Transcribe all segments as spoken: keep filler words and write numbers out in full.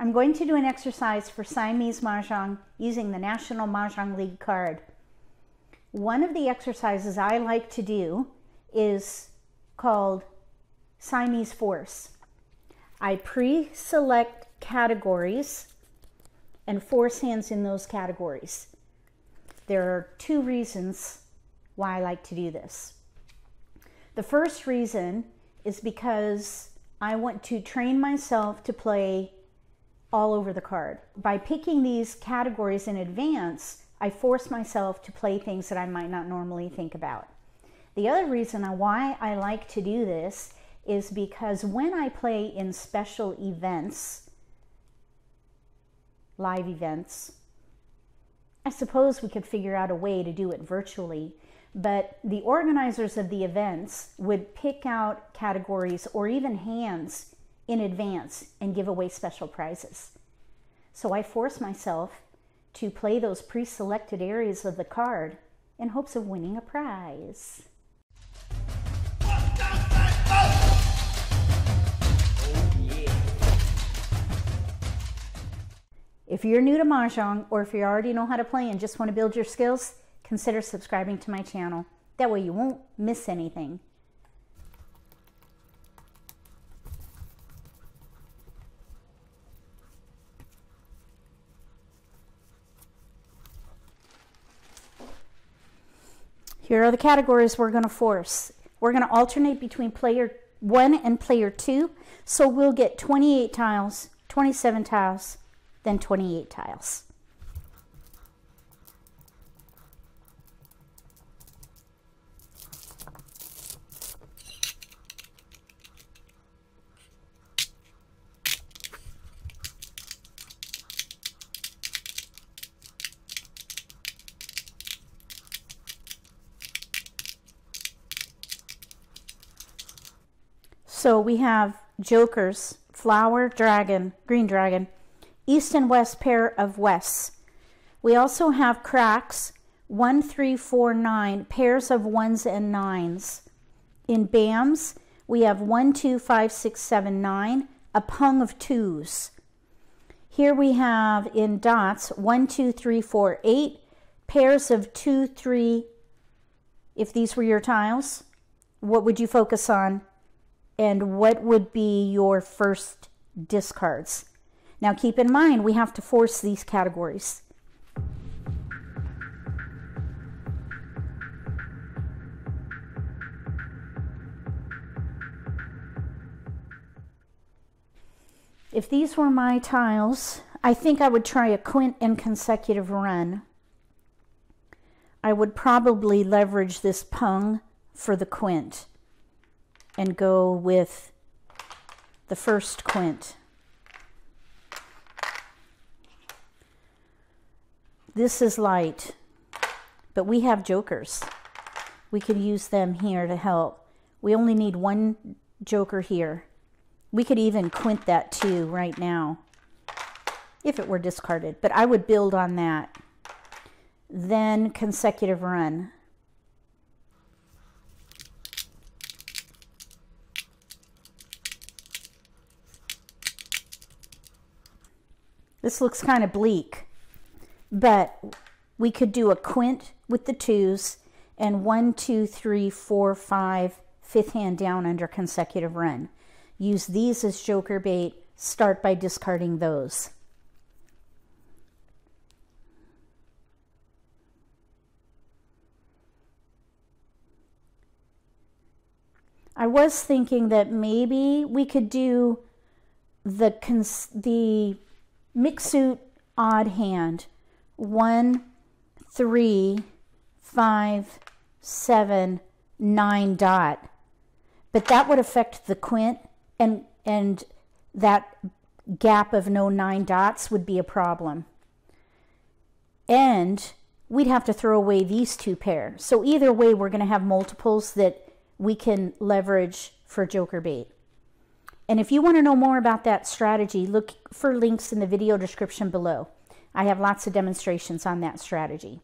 I'm going to do an exercise for Siamese Mahjong using the National Mah Jongg League card. One of the exercises I like to do is called Siamese Force. I pre-select categories and force hands in those categories. There are two reasons why I like to do this. The first reason is because I want to train myself to play all over the card. By picking these categories in advance, I force myself to play things that I might not normally think about. The other reason why I like to do this is because when I play in special events, live events, I suppose we could figure out a way to do it virtually, but the organizers of the events would pick out categories or even hands in advance and give away special prizes. So I force myself to play those pre-selected areas of the card in hopes of winning a prize. If you're new to Mahjong, or if you already know how to play and just want to build your skills, consider subscribing to my channel. That way you won't miss anything. Here are the categories we're going to force. We're going to alternate between player one and player two, so we'll get twenty-eight tiles, twenty-seven tiles, then twenty-eight tiles. So we have jokers, flower, dragon, green dragon, east and west pair of wests. We also have cracks, one, three, four, nine, pairs of ones and nines. In bams, we have one, two, five, six, seven, nine, a pung of twos. Here we have in dots, one, two, three, four, eight, pairs of two, three. If these were your tiles, what would you focus on? And what would be your first discards? Now keep in mind, we have to force these categories. If these were my tiles, I think I would try a quint and consecutive run. I would probably leverage this pung for the quint and go with the first quint. This is light, but we have jokers. We could use them here to help. We only need one joker here. We could even quint that too right now if it were discarded, but I would build on that. Then consecutive run. This looks kind of bleak, but we could do a quint with the twos and one, two, three, four, five, fifth hand down under consecutive run. Use these as joker bait. Start by discarding those. I was thinking that maybe we could do the cons the mixed suit odd hand. One, three, five, seven, nine dot. But that would affect the quint, and and that gap of no nine dots would be a problem. And we'd have to throw away these two pairs. So either way, we're going to have multiples that we can leverage for joker bait. And if you want to know more about that strategy, look for links in the video description below. I have lots of demonstrations on that strategy.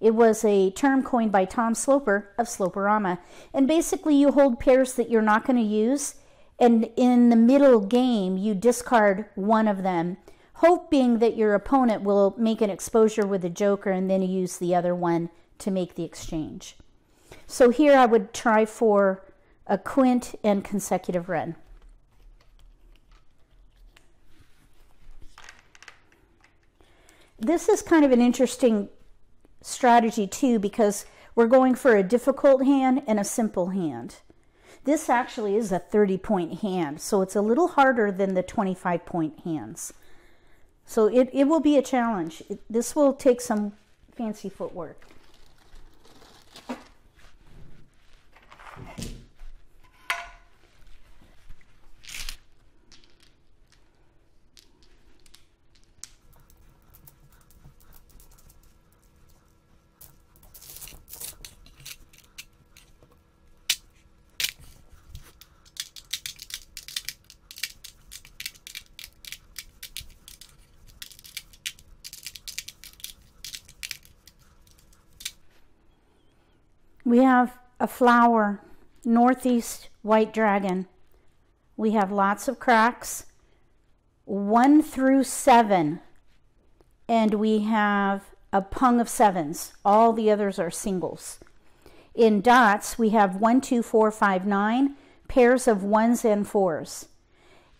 It was a term coined by Tom Sloper of Sloperama. And basically you hold pairs that you're not going to use, and in the middle game you discard one of them hoping that your opponent will make an exposure with a joker and then use the other one to make the exchange. So here I would try for a quint and consecutive red. This is kind of an interesting strategy too, because we're going for a difficult hand and a simple hand. This actually is a thirty point hand, so it's a little harder than the twenty-five point hands. So it, it will be a challenge. It, this will take some fancy footwork. We have a flower, northeast white dragon. We have lots of cracks, one through seven. And we have a pung of sevens. All the others are singles. In dots, we have one, two, four, five, nine, pairs of ones and fours.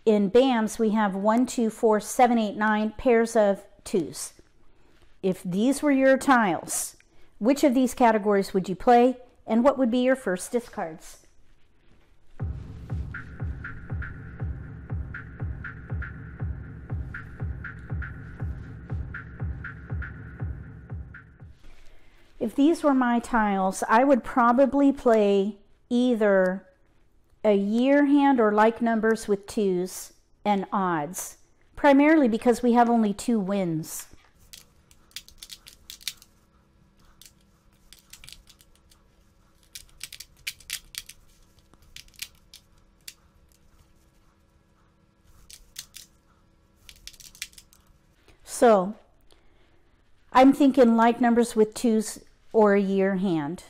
In bams, we have one, two, four, seven, eight, nine, pairs of twos. If these were your tiles, which of these categories would you play, and what would be your first discards? If these were my tiles, I would probably play either a year hand or like numbers with twos and odds, primarily because we have only two wins. So I'm thinking like numbers with twos or a year hand,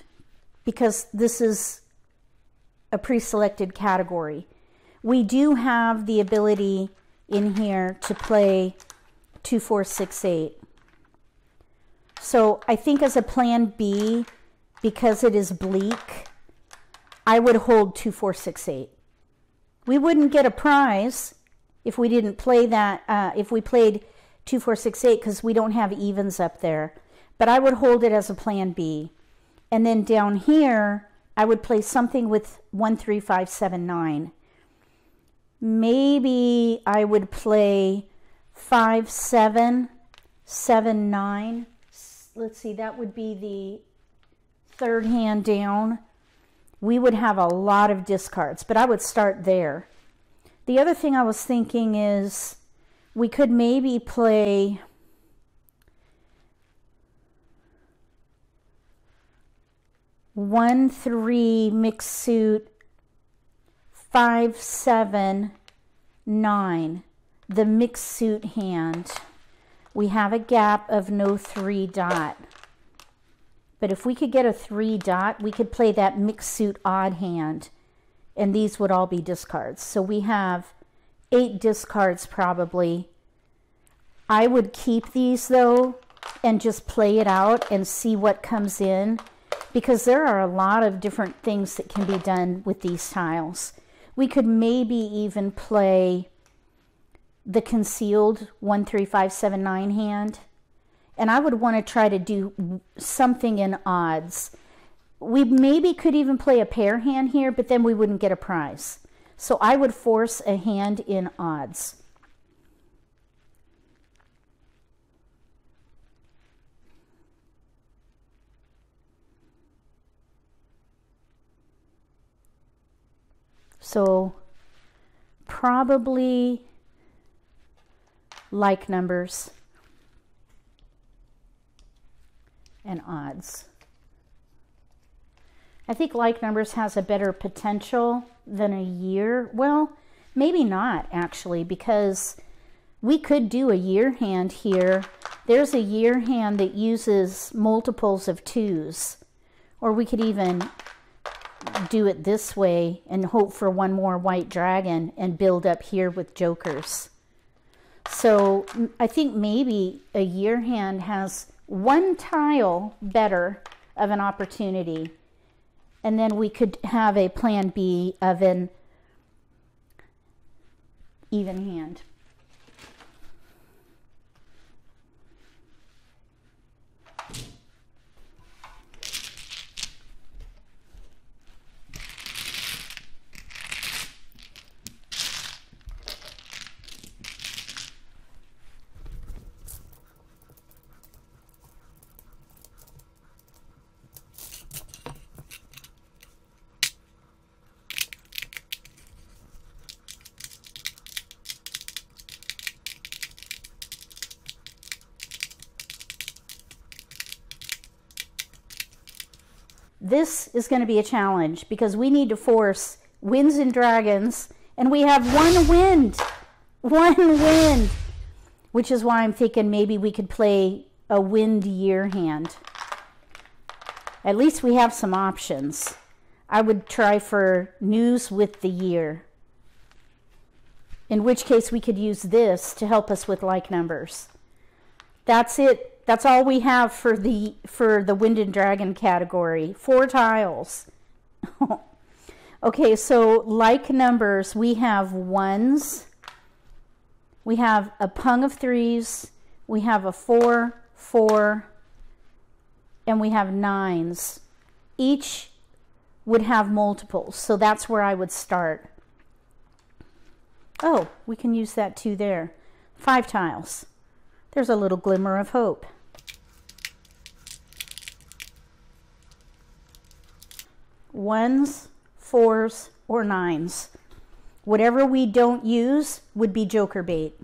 because this is a pre-selected category. We do have the ability in here to play two, four, six, eight. So I think as a plan B, because it is bleak, I would hold two, four, six, eight. We wouldn't get a prize if we didn't play that, uh, if we played two, four, six, eight, because we don't have evens up there. But I would hold it as a plan B. And then down here, I would play something with one, three, five, seven, nine. Maybe I would play five, seven, seven, nine. Let's see, that would be the third hand down. We would have a lot of discards, but I would start there. The other thing I was thinking is, we could maybe play one, three, mixed suit, five, seven, nine, the mixed suit hand. We have a gap of no three dot. But if we could get a three dot, we could play that mixed suit odd hand, and these would all be discards. So we have eight discards probably. I would keep these though and just play it out and see what comes in, because there are a lot of different things that can be done with these tiles. We could maybe even play the concealed one, three, five, seven, nine hand. And I would want to try to do something in odds. We maybe could even play a pair hand here, but then we wouldn't get a prize. So I would force a hand in odds. So probably like numbers and odds. I think like numbers has a better potential than a year. Well, maybe not actually, because we could do a year hand here. There's a year hand that uses multiples of twos, or we could even do it this way and hope for one more white dragon and build up here with jokers. So I think maybe a year hand has one tile better of an opportunity. And then we could have a plan B of an even hand. This is going to be a challenge because we need to force winds and dragons, and we have one wind, one wind, which is why I'm thinking maybe we could play a wind year hand. At least we have some options. I would try for news with the year, in which case we could use this to help us with like numbers. That's it. That's all we have for the for the wind and dragon category. Four tiles. Okay, so like numbers, we have ones. We have a pung of threes. We have a four, four, and we have nines. Each would have multiples, so that's where I would start. Oh, we can use that too there. Five tiles. There's a little glimmer of hope. Ones, fours, or nines. Whatever we don't use would be joker bait.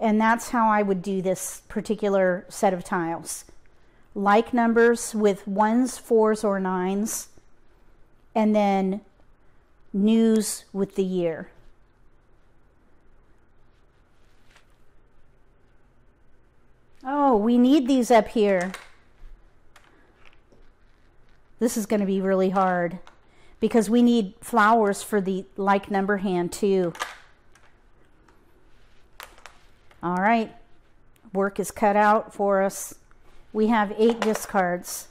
And that's how I would do this particular set of tiles. Like numbers with ones, fours, or nines. And then news with the year. Oh, we need these up here. This is going to be really hard because we need flowers for the like number hand too. All right. Work is cut out for us. We have eight discards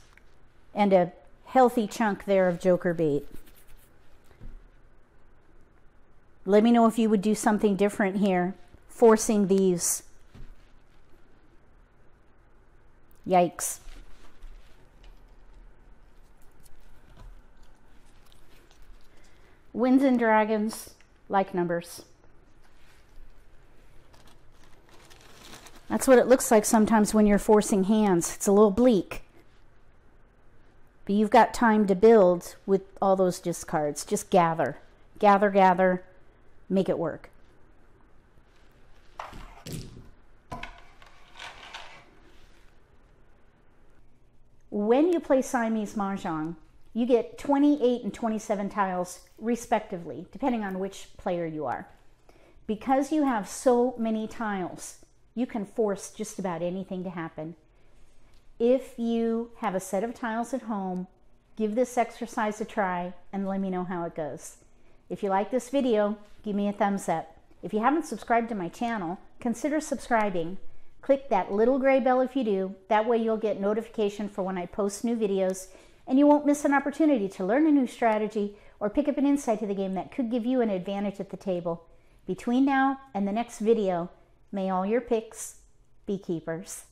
and a healthy chunk there of joker bait. Let me know if you would do something different here, forcing these. Yikes. Winds and dragons, like numbers. That's what it looks like sometimes when you're forcing hands. It's a little bleak. But you've got time to build with all those discards. Just gather, gather, gather, make it work. When you play Siamese Mahjong, you get twenty-eight and twenty-seven tiles respectively, depending on which player you are. Because you have so many tiles, you can force just about anything to happen. If you have a set of tiles at home, give this exercise a try and let me know how it goes. If you like this video, give me a thumbs up. If you haven't subscribed to my channel, consider subscribing. Click that little gray bell if you do. That way you'll get notification for when I post new videos, and you won't miss an opportunity to learn a new strategy or pick up an insight to the game that could give you an advantage at the table. Between now and the next video, may all your picks be keepers.